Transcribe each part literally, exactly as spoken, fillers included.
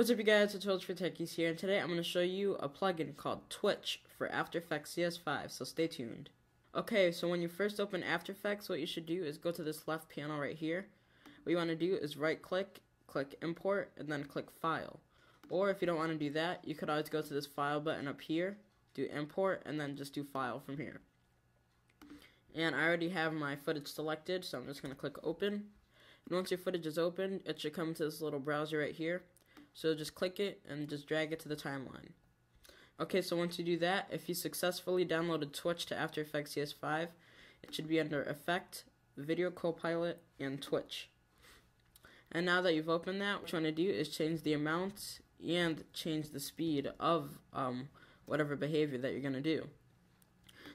What's up you guys, it's Twitch for Techies here, and today I'm going to show you a plugin called Twitch for After Effects C S five, so stay tuned. Okay, so when you first open After Effects, what you should do is go to this left panel right here. What you want to do is right click, click import, and then click file. Or if you don't want to do that, you could always go to this file button up here, do import, and then just do file from here. And I already have my footage selected, so I'm just going to click open. And once your footage is open, it should come to this little browser right here. So just click it and just drag it to the timeline. Okay, so once you do that, if you successfully downloaded Twitch to After Effects C S five, it should be under Effect, Video Copilot, and Twitch. And now that you've opened that, what you want to do is change the amount and change the speed of um, whatever behavior that you're going to do.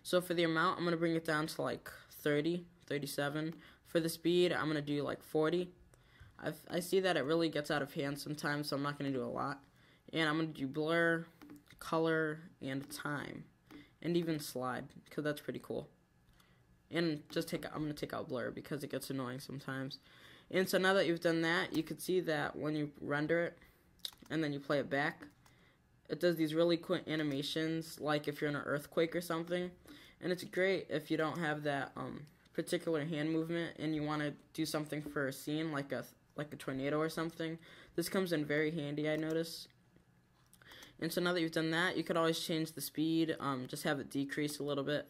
So for the amount, I'm going to bring it down to like thirty, thirty-seven. For the speed, I'm going to do like forty. I've, I see that it really gets out of hand sometimes, so I'm not going to do a lot. And I'm going to do blur, color, and time, and even slide, because that's pretty cool. And just take, I'm going to take out blur, because it gets annoying sometimes. And so now that you've done that, you can see that when you render it, and then you play it back, it does these really quick animations, like if you're in an earthquake or something. And it's great if you don't have that um, particular hand movement, and you want to do something for a scene, like a like a tornado or something. This comes in very handy, I notice. And so now that you've done that, you could always change the speed, um, just have it decrease a little bit,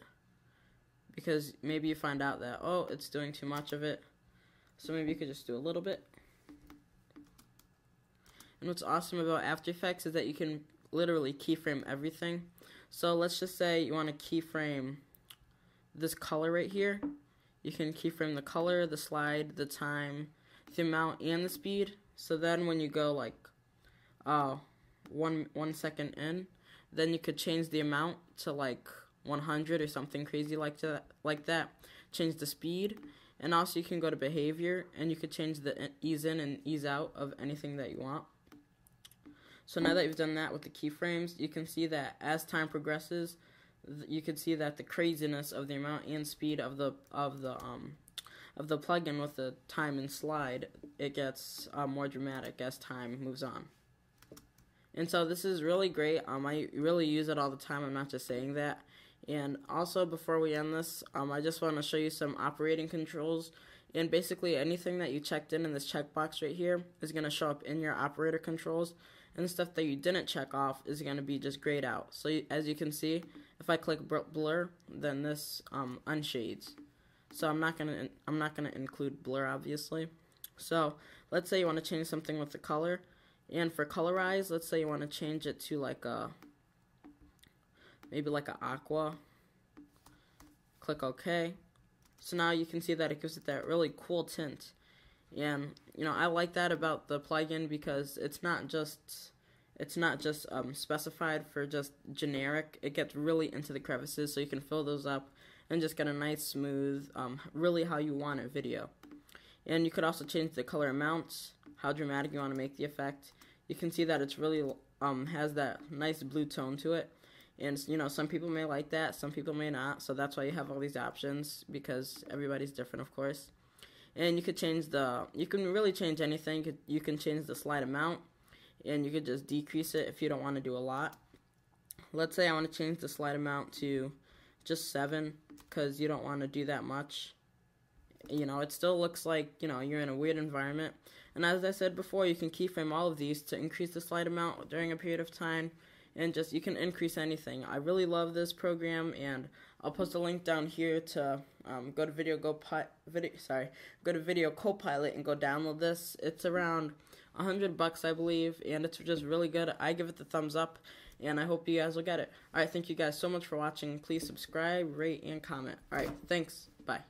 because maybe you find out that, oh, it's doing too much of it, so maybe you could just do a little bit. And what's awesome about After Effects is that you can literally keyframe everything. So let's just say you want to keyframe this color right here. You can keyframe the color, the slide, the time, the amount, and the speed. So then when you go like uh, one, one second in, then you could change the amount to like one hundred or something crazy like that, like that. Change the speed. And also you can go to behavior, and you could change the ease in and ease out of anything that you want. So now that you've done that with the keyframes, you can see that as time progresses, you can see that the craziness of the amount and speed of the of the um of the plugin with the time and slide, it gets uh, more dramatic as time moves on. And so this is really great. Um, I really use it all the time. I'm not just saying that. And also, before we end this, um, I just want to show you some operating controls. And basically, anything that you checked in in this checkbox right here is going to show up in your operator controls. And the stuff that you didn't check off is going to be just grayed out. So you, as you can see, if I click blur, then this um, unshades. So I'm not gonna I'm not gonna include blur, obviously. So let's say you want to change something with the color, and for colorize, let's say you want to change it to like a maybe like an aqua. Click OK. So now you can see that it gives it that really cool tint. And you know, I like that about the plugin, because it's not just it's not just um, specified for just generic. It gets really into the crevices, so you can fill those up and just get a nice smooth, um, really how you want it video. And you could also change the color amounts, how dramatic you want to make the effect. You can see that it's really um, has that nice blue tone to it. And you know, some people may like that, some people may not. So that's why you have all these options, because everybody's different, of course. And you could change the, you can really change anything. You can change the slide amount, and you could just decrease it if you don't want to do a lot. Let's say I want to change the slide amount to just seven, because you don't want to do that much. You know, it still looks like, you know, you're in a weird environment. And as I said before, you can keyframe all of these to increase the slide amount during a period of time, and just, you can increase anything. I really love this program, and I'll post a link down here to um, go to Video Go Video. Sorry, go to Video Copilot and go download this. It's around a hundred bucks, I believe, and it's just really good. I give it the thumbs up, and I hope you guys will get it. All right, thank you guys so much for watching. Please subscribe, rate, and comment. All right, thanks. Bye.